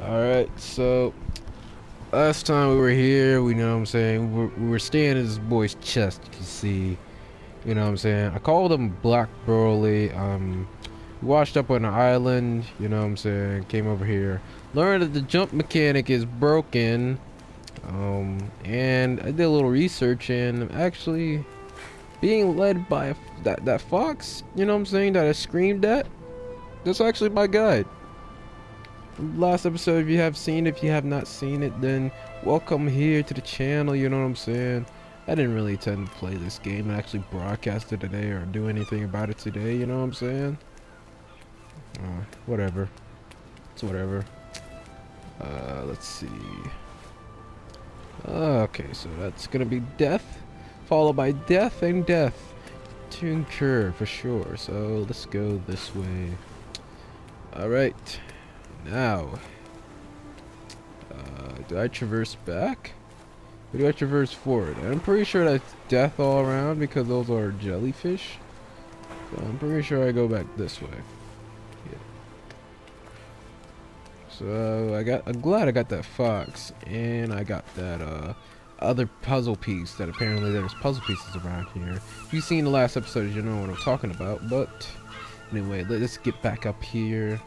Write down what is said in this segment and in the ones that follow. Alright, so last time we were here, we know what I'm saying, we were staying in this boy's chest, you see. You know what I'm saying? I called him Black Broly. We washed up on an island, you know what I'm saying, came over here. Learned that the jump mechanic is broken. And I did a little research, and I'm actually being led by that fox, you know what I'm saying, that I screamed at. That's actually my guide. Last episode, if you have seen it, if you have not seen it, then welcome here to the channel, you know what I'm saying. I didn't really intend to play this game and actually broadcast it today or do anything about it today, you know what I'm saying. Whatever. It's whatever. Let's see. Okay, so that's gonna be death, followed by death and death to incur for sure. So let's go this way. All right, now do I traverse back? Or do I traverse forward? I'm pretty sure that's death all around because those are jellyfish. So I'm pretty sure I go back this way. So I'm glad I got that fox, and I got that other puzzle piece that apparently there's puzzle pieces around here. If you've seen the last episode, you know what I'm talking about, but anyway, let's get back up here.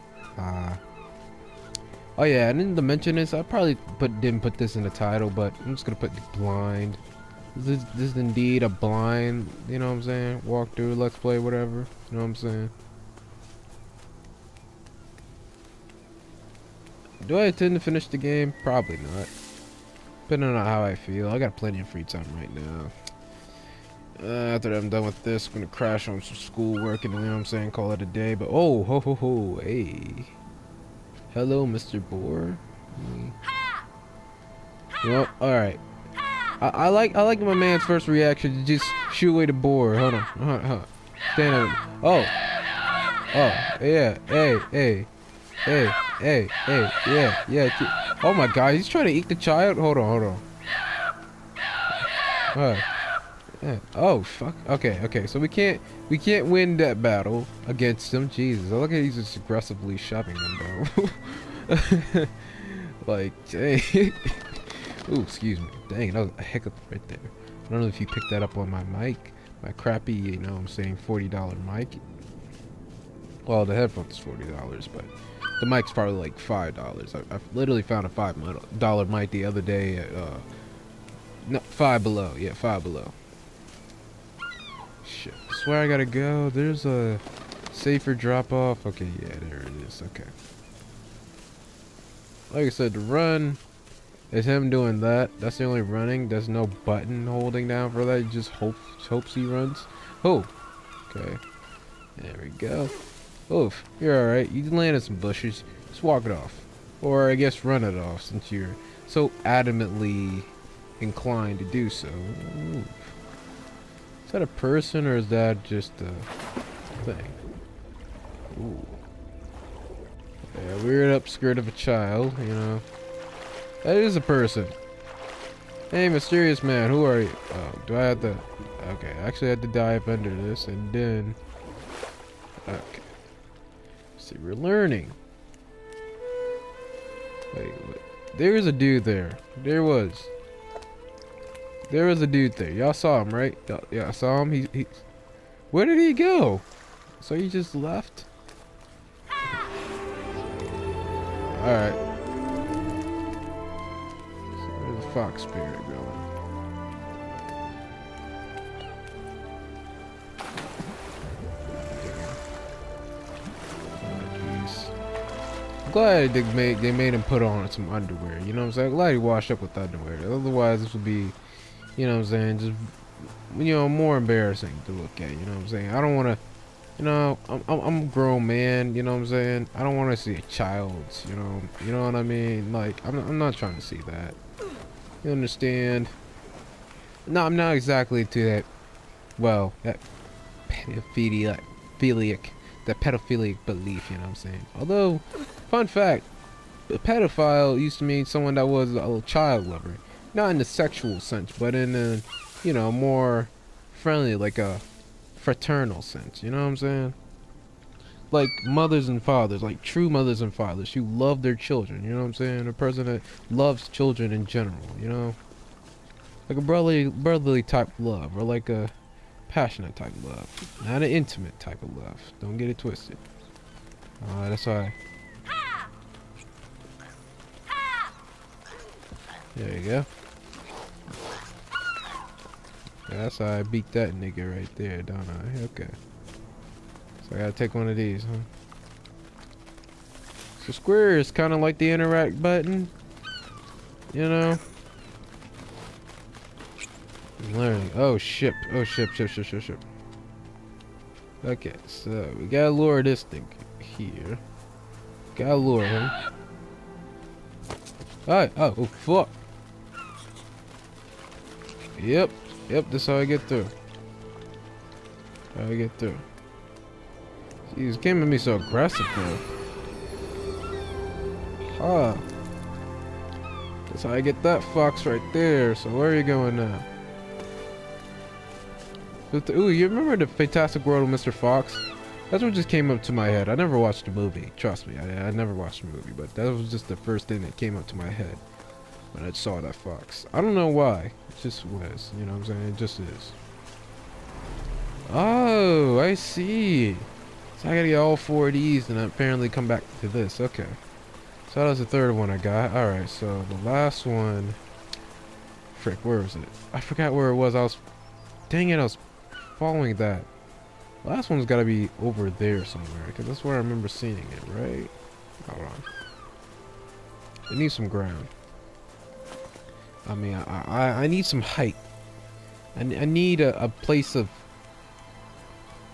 Oh yeah, I didn't mention this. I probably didn't put this in the title, but I'm just going to put the blind. This is indeed a blind, you know what I'm saying, walkthrough, let's play, whatever, you know what I'm saying. Do I intend to finish the game? Probably not. Depending on how I feel. I got plenty of free time right now. After I'm done with this, I'm gonna crash on some schoolwork and, you know what I'm saying, call it a day. But oh, ho ho ho, hey. Hello, Mr. Boar. Yep, alright. I like my man's first reaction to just shoot away the boar. Hold on. Stand up. Oh. Oh, yeah. Hey, hey. Hey, hey, hey, yeah, yeah. Oh my God, he's trying to eat the child. Hold on, hold on. Yeah. Oh fuck. Okay, okay. So we can't win that battle against him. Jesus, I look at he's just aggressively shopping them, bro. Like, dang. Ooh, excuse me. Dang, that was a hiccup right there. I don't know if you picked that up on my mic, my crappy, you know what I'm saying, $40 mic. Well, the headphones is $40, but the mic's probably like $5. I literally found a $5 mic the other day at, no, Five Below. Yeah, Five Below. Shit, I swear I gotta go. There's a safer drop-off. Okay, yeah, there it is. Okay. Like I said, the run is him doing that. That's the only running. There's no button holding down for that. You just hopes he runs. Oh, okay. There we go. Oof, you're alright. You can land in some bushes. Just walk it off. Or I guess run it off since you're so adamantly inclined to do so. Oof. Is that a person or is that just a thing? Ooh. Yeah, weird upskirt of a child, you know. That is a person. Hey, mysterious man, who are you? Oh, do I have to... Okay, I actually had to dive under this and then... Okay. See, we're learning. Wait. There was a dude there. There was a dude there. Y'all saw him, right? Yeah, I saw him. He. Where did he go? So he just left? Alright. So where's the fox spirit going? Glad they made him put on some underwear, you know what I'm saying. Glad he washed up with underwear, otherwise this would be, you know what I'm saying, just, you know, more embarrassing to look at, you know what I'm saying. I don't want to, you know, I'm a grown man, you know what I'm saying. I don't want to see a child's, you know what I mean, like I'm not trying to see that, you understand. No, I'm not exactly to that, well, that pedophilic belief, you know what I'm saying. Although, fun fact, a pedophile used to mean someone that was a child lover. Not in the sexual sense, but in a, you know, more friendly, like a fraternal sense. You know what I'm saying? like mothers and fathers, like true mothers and fathers who love their children, you know what I'm saying? A person that loves children in general, you know? Like a brotherly type love, or like a passionate type love, not an intimate type of love. Don't get it twisted. That's why. There you go. That's how I beat that nigga right there, don't I? Okay. So I gotta take one of these, huh? So square is kind of like the interact button, you know? I'm learning. Oh, ship. Oh, ship. Okay, so we gotta lure this thing here. Gotta lure him. Alright, oh, fuck. Yep. Yep, that's how I get through. How I get through. Jeez, it came at me so aggressive though. Ah. That's how I get that fox right there. So where are you going now? Ooh, you remember the Fantastic World of Mr. Fox? That's what just came up to my head. I never watched the movie. Trust me, I never watched the movie, but that was just the first thing that came up to my head when I saw that fox. I don't know why. It just was. You know what I'm saying? It just is. Oh, I see. So I gotta get all four of these and apparently come back to this. Okay. So that was the third one I got. Alright, so the last one. Frick, where was it? I forgot where it was. Dang it, I was following that. Last one's gotta be over there somewhere, because that's where I remember seeing it, right? Hold on. It needs some ground. I mean, I need some height. I need a place of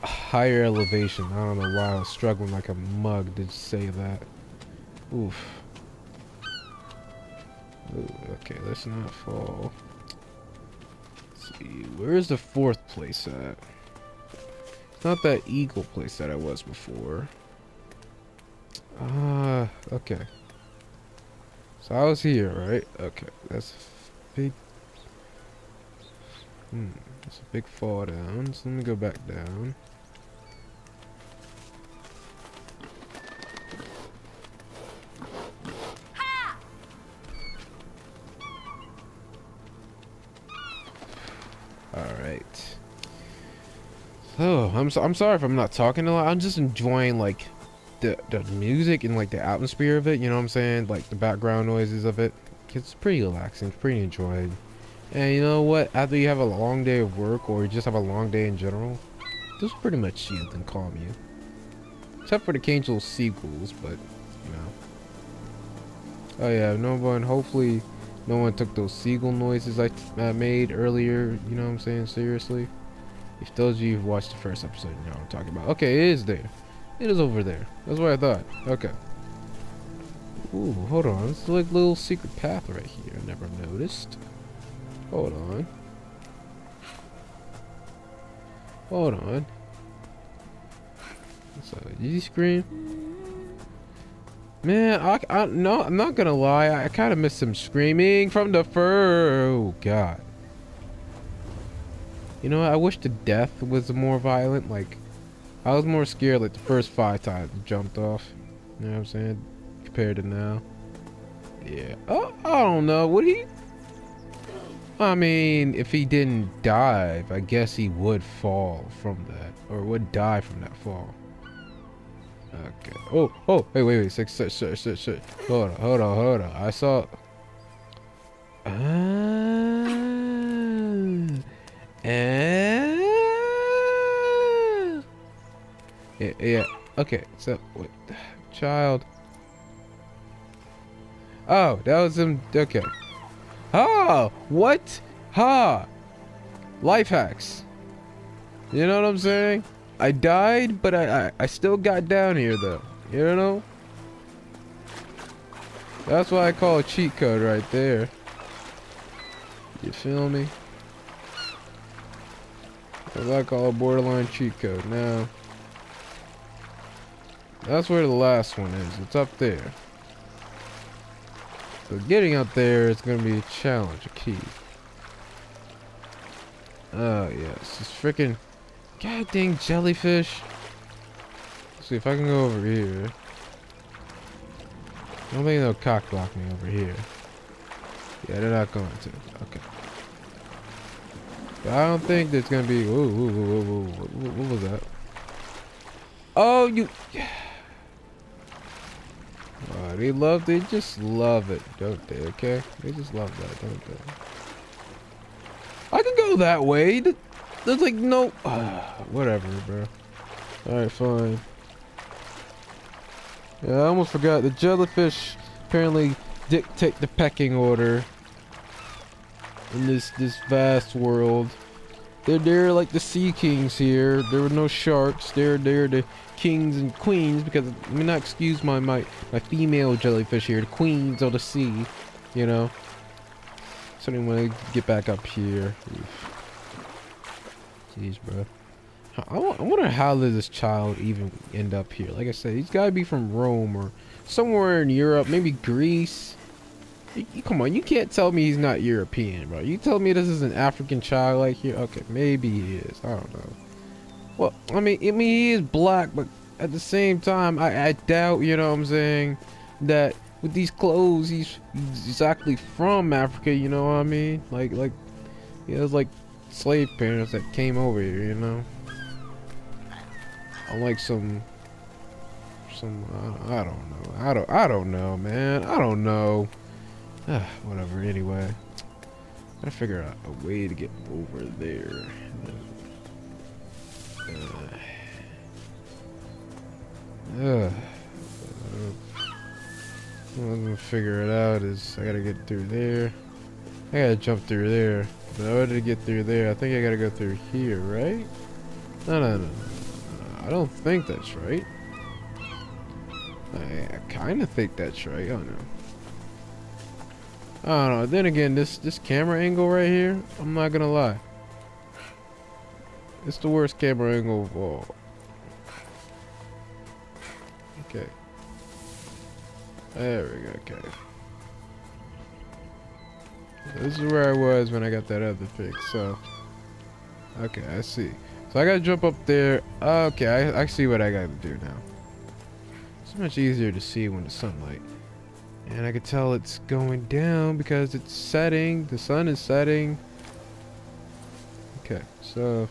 higher elevation. I don't know why I was struggling like a mug to say that. Oof. Ooh, okay, let's not fall. Let's see, where is the fourth place at? It's not that eagle place that I was before. Ah, okay. So I was here, right? Okay, that's big. That's a big fall down. So let me go back down. Ha! All right. So I'm sorry if I'm not talking a lot. I'm just enjoying like the music and like the atmosphere of it, you know what I'm saying? Like the background noises of it. It's pretty relaxing, it's pretty enjoyable. And you know what? After you have a long day of work or you just have a long day in general, this will pretty much shield and calm you. Except for the Cangel sequels, but you know. Oh yeah, no one. Hopefully, no one took those seagull noises I made earlier. You know what I'm saying? Seriously. If those of you who've watched the first episode, you know what I'm talking about. Okay, it is there. It is over there. That's what I thought. Okay. Ooh, hold on. It's like a little secret path right here. I never noticed. Hold on. Hold on. So, did you scream? Man, no, I'm not gonna lie. I kind of missed some screaming from the fur. Oh, God. You know, I wish the death was more violent. Like, I was more scared like the first 5 times I jumped off. You know what I'm saying? Compared to now. Yeah. Oh, I don't know. Would he? I mean, if he didn't dive, I guess he would fall from that. Or would die from that fall. Okay. Oh, oh, hey, wait. Six. Hold on. I saw. Yeah. Okay. So, wait, child. Oh, that was him. Okay. Ah, what? Ha! Life hacks. You know what I'm saying? I died, but I still got down here though. You know? That's why I call a cheat code right there. You feel me? That's what I call a borderline cheat code. Now, that's where the last one is. It's up there. So getting up there is going to be a challenge, a key. Oh, yeah. It's just freaking goddamn jellyfish. It's See if I can go over here. Don't think they'll cock block me over here. Yeah, they're not going to. Okay. But I don't think there's gonna be. Ooh, ooh, ooh, ooh, ooh. What was that? Oh, you. Oh, they love. They just love it, don't they? Okay, they just love that, don't they? I can go that way. There's like no. Whatever, bro. All right, fine. Yeah, I almost forgot. The jellyfish apparently dictate the pecking order in this vast world. They're like the sea kings here. There were no sharks. They're the kings and queens, because let me not excuse my female jellyfish here. The queens of the sea, you know. So anyway, get back up here. Oof. Jeez, bro. I wonder how did this child even end up here? Like I said, he's got to be from Rome or somewhere in Europe, maybe Greece. Come on, you can't tell me he's not European, bro. You tell me this is an African child like here? Okay, maybe he is. I don't know. Well, I mean, he is black, but at the same time, I doubt, you know what I'm saying, that with these clothes, he's exactly from Africa, you know what I mean? Like, he has, like, slave parents that came over here, you know? I like some I don't know. I don't know, man. I don't know. Whatever. Anyway, gotta figure out a way to get over there. What I'm gonna figure it out is I gotta get through there. I gotta jump through there. But in order to get through there, I think I gotta go through here, right? No. I don't think that's right. I kind of think that's right. Oh no. I don't know. Then again, this camera angle right here, I'm not gonna lie. It's the worst camera angle of all. Okay. There we go. Okay. This is where I was when I got that other fix. So. Okay, I see. So I gotta jump up there. Okay, I see what I gotta do now. It's much easier to see when the sunlight. And I can tell it's going down because it's setting. The sun is setting. Okay, so.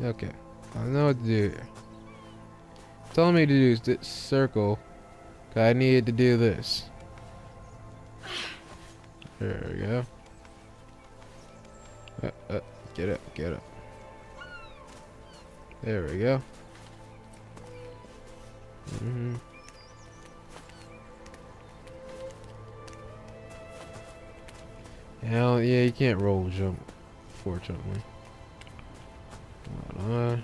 Okay, I know what to do here. It's telling me to do this circle. I need to do this. There we go. Get up. There we go. Hell yeah, you can't roll jump, fortunately. Hold on.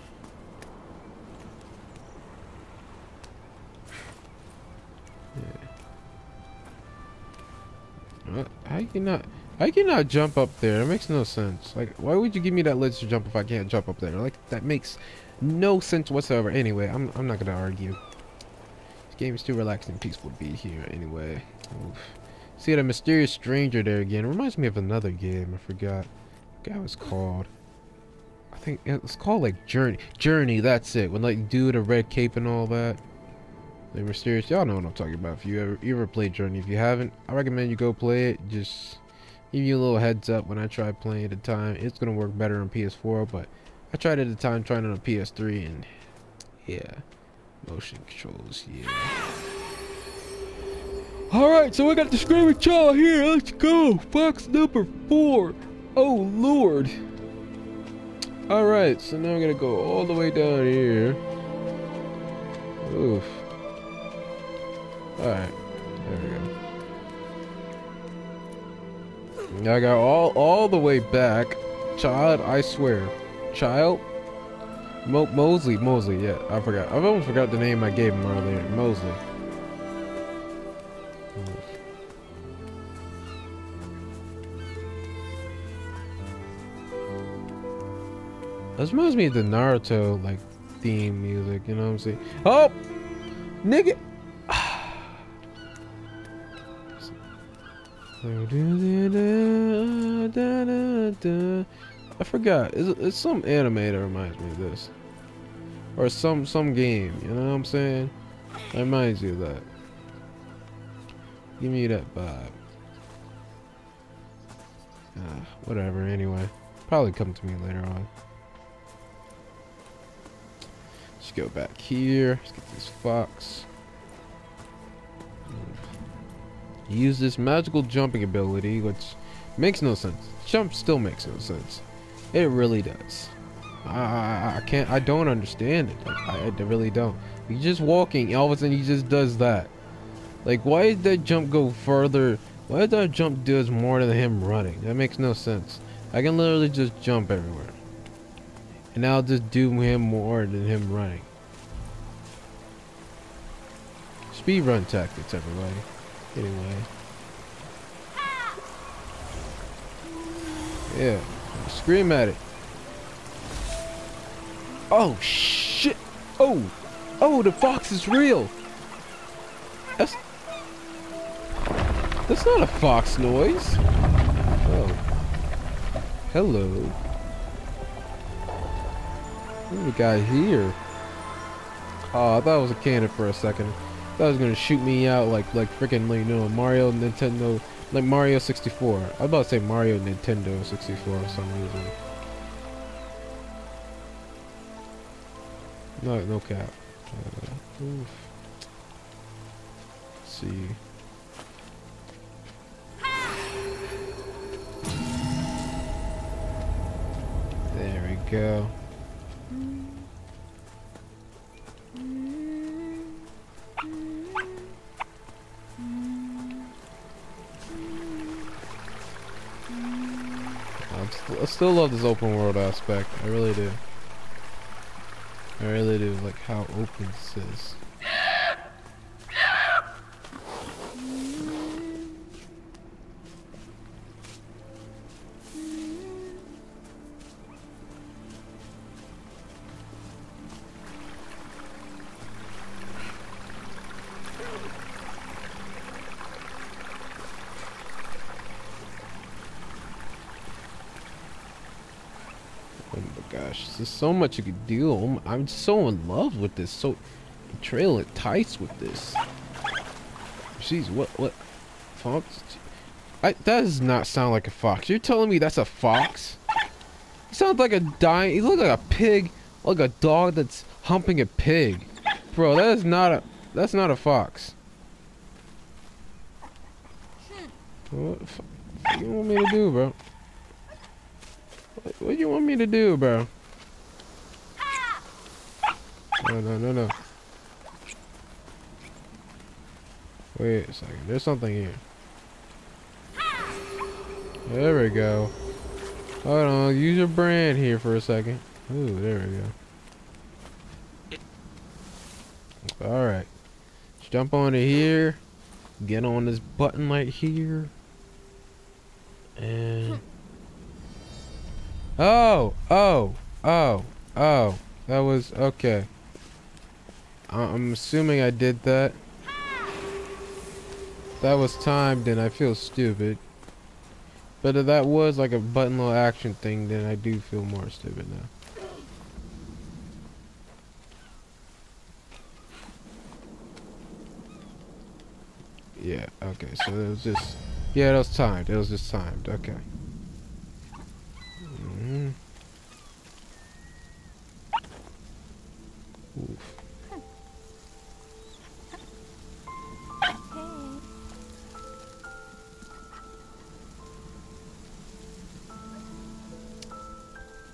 Yeah. I cannot jump up there. That makes no sense. Like, why would you give me that ledge to jump if I can't jump up there? Like, that makes no sense whatsoever. Anyway, I'm not gonna argue. This game is too relaxing and peaceful to be here. Anyway, oof. See that mysterious stranger there again? It reminds me of another game. I forgot. What it's called? I think it's called like Journey. Journey. That's it. When like dude a red cape and all that. The mysterious. Y'all know what I'm talking about. If you ever played Journey, if you haven't, I recommend you go play it. Just. Give you a little heads up, when I tried playing at a time, it's gonna work better on PS4, but I tried at the time trying it on PS3, and yeah, motion controls, yeah. Alright, so we got the screaming child here, let's go, box number 4, oh lord. Alright, so now I'm gonna go all the way down here. Oof. Alright, there we go. I got all the way back. Child, I swear. Child? Mosley, yeah. I forgot. I've almost forgot the name I gave him earlier. Mosley. This reminds me of the Naruto, like, theme music, you know what I'm saying? Oh! Nigga! I forgot. It's some anime that reminds me of this, or some game. You know what I'm saying? It reminds you of that. Give me that vibe. Whatever. Anyway, probably come to me later on. Let's go back here. Let's get this fox. Use this magical jumping ability, which makes no sense. Jump still makes no sense. It really does. I can't. I don't understand it. I really don't. You're just walking, all of a sudden he just does that. Like, why did that jump go further? Why did that jump do more than him running? That makes no sense. I can literally just jump everywhere, and I'll just do him more than him running. Speedrun tactics, everybody. Anyway. Yeah. Scream at it. Oh, shit. Oh. Oh, the fox is real. That's not a fox noise. Oh. Hello. What do we got here? Oh, I thought it was a cannon for a second. That was gonna shoot me out like freaking, like, you know, Mario Nintendo, like Mario 64. I was about to say Mario Nintendo 64 for some reason. No cap. Let's see. There we go. I still love this open world aspect. I really do. I really do like how open this is. There's so much you could do. I'm so in love with this. So trail enticed with this. Jeez, what fox? That does not sound like a fox. You're telling me that's a fox? He sounds like a dying. He looks like a pig, like a dog that's humping a pig. Bro, that's not a fox. What the fuck you want me to do, bro? What do you want me to do, bro? No. Wait a second. There's something here. There we go. Hold on. Use your brand here for a second. Ooh, there we go. Alright. Jump onto here. Get on this button right here. And... Oh. That was okay. I'm assuming I did that. That was timed, and I feel stupid. But if that was like a button little action thing, then I do feel more stupid now. Yeah, okay, so it was just... Yeah, that was timed. It was just timed. Okay. Mm-hmm. Oof.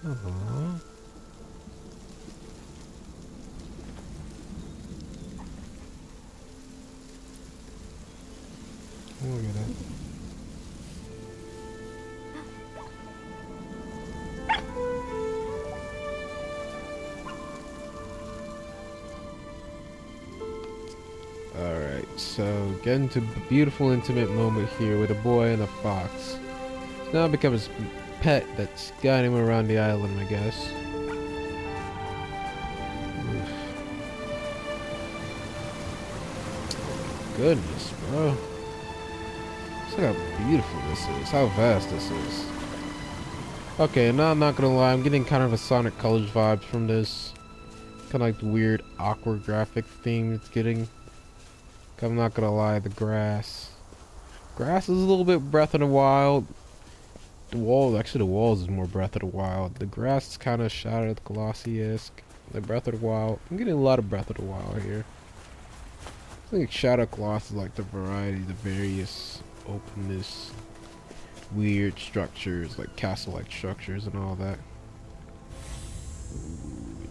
Uh-huh. Look at that. So, get into a beautiful, intimate moment here with a boy and a fox. It's now become his pet that's guiding him around the island, I guess. Oof. Goodness, bro. Look how beautiful this is. How vast this is. Okay, no, I'm not gonna lie, I'm getting kind of a Sonic Colors vibes from this. Kind of like the weird, awkward graphic theme it's getting. I'm not gonna lie, the grass. Grass is a little bit Breath of the Wild. The walls, actually the walls is more Breath of the Wild. The grass is kind of Shadow of the Colossus-esque. The Breath of the Wild. I'm getting a lot of Breath of the Wild here. I think Shadow of the Colossus is like the variety, the various openness, weird structures, like castle-like structures and all that.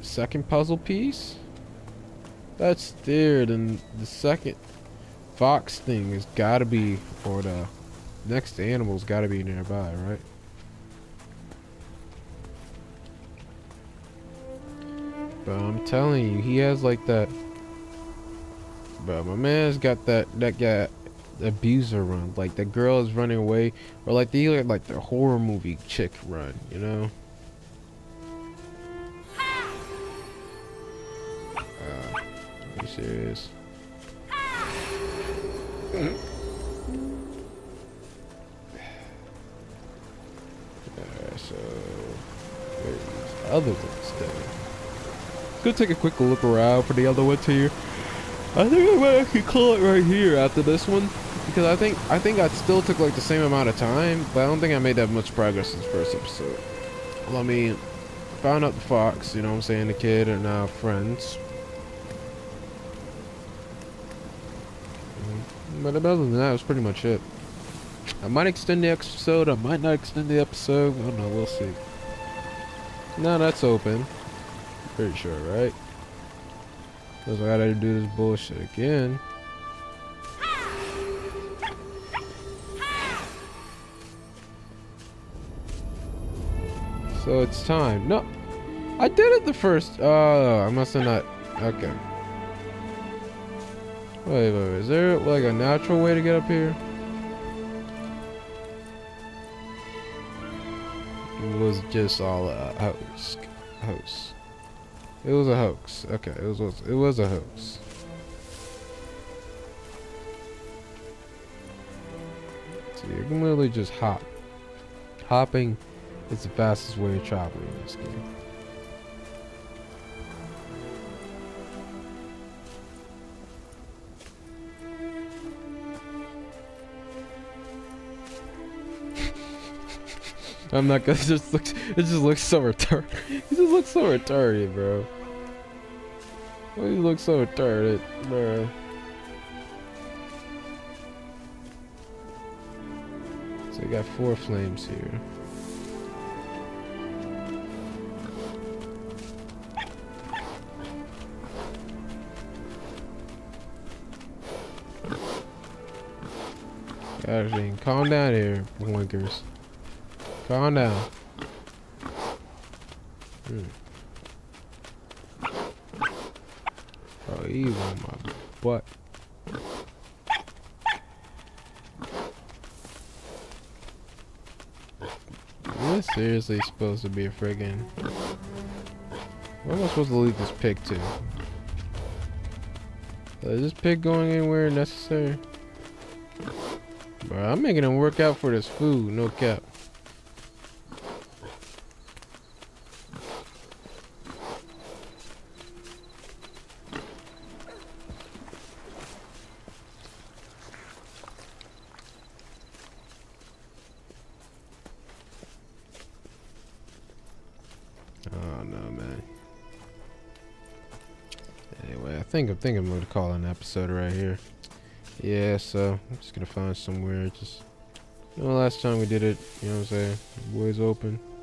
Second puzzle piece? That's there, then the second fox thing has gotta be, or the next animal's gotta be nearby, right? But I'm telling you, he has like that. But my man's got that guy abuser run, like that girl is running away, or like the horror movie chick run, you know? Are you serious? Alright, so where's these other ones then? Let's go take a quick look around for the other ones here. I think I might actually call it right here after this one, because I think I still took like the same amount of time, but I don't think I made that much progress in the first episode. Well, I mean, found out the fox, you know what I'm saying, the kid are now friends. But other than that, it was pretty much it. I might extend the episode, I might not extend the episode, I don't know, we'll see. No, that's open. Pretty sure, right? Because I gotta do this bullshit again. So it's time. No, I did it the first. Oh, I must have not. Okay. Wait, is there like a natural way to get up here? It was just all a hoax. It was a hoax. Okay, it was a hoax. So you can literally just hop. Hopping is the fastest way of traveling in this game. I'm not gonna. It just looks so retarded. It just looks so retarded, bro. It looks so retarded, bro. So you got four flames here. Actually, calm down here, winkers. Calm down. Oh, he's on my butt. Am I seriously supposed to be a friggin'? Where am I supposed to leave this pig to? Is this pig going anywhere necessary? Bro, I'm making him work out for this food, no cap. I think I'm gonna call an episode right here. Yeah, so I'm just gonna find somewhere. Just, you know, last time we did it, you know what I'm saying? Always open.